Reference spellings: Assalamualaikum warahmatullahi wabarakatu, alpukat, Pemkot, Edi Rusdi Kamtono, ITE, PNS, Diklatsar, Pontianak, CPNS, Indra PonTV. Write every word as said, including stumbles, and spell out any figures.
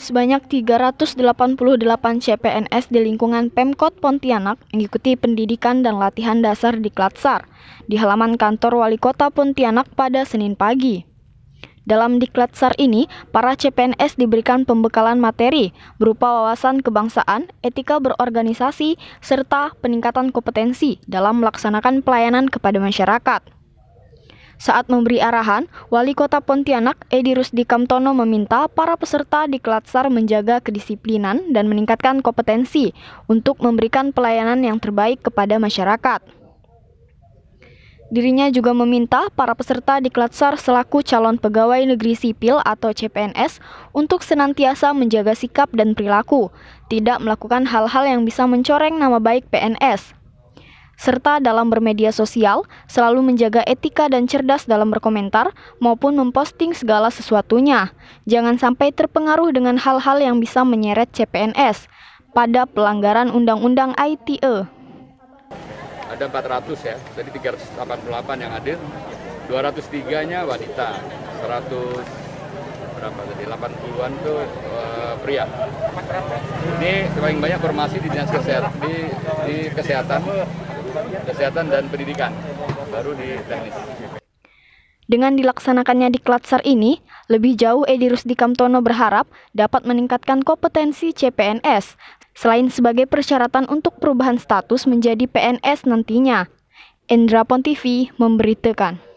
Sebanyak tiga ratus delapan puluh delapan C P N S di lingkungan Pemkot Pontianak mengikuti pendidikan dan latihan dasar di Diklatsar di halaman kantor Wali Kota Pontianak pada Senin pagi. Dalam Diklatsar ini, para C P N S diberikan pembekalan materi berupa wawasan kebangsaan, etika berorganisasi, serta peningkatan kompetensi dalam melaksanakan pelayanan kepada masyarakat. Saat memberi arahan, Wali Kota Pontianak Edi Rusdi Kamtono meminta para peserta Diklatsar menjaga kedisiplinan dan meningkatkan kompetensi untuk memberikan pelayanan yang terbaik kepada masyarakat. Dirinya juga meminta para peserta Diklatsar selaku calon pegawai negeri sipil atau C P N S untuk senantiasa menjaga sikap dan perilaku, tidak melakukan hal-hal yang bisa mencoreng nama baik P N S. Serta dalam bermedia sosial, selalu menjaga etika dan cerdas dalam berkomentar maupun memposting segala sesuatunya. Jangan sampai terpengaruh dengan hal-hal yang bisa menyeret C P N S pada pelanggaran Undang-Undang I T E. Ada empat ratus ya, tadi tiga ratus delapan puluh delapan yang hadir, dua ratus tiga-nya wanita, seratus berapa tadi, delapan puluhan itu uh, pria. Ini paling banyak formasi di dinas kesehatan, di, di kesehatan, kesehatan dan pendidikan, baru di teknis. Dengan dilaksanakannya Diklatsar ini, lebih jauh Edi Rusdi Kamtono berharap dapat meningkatkan kompetensi C P N S, selain sebagai persyaratan untuk perubahan status menjadi P N S nantinya. Indra PonTV memberitakan.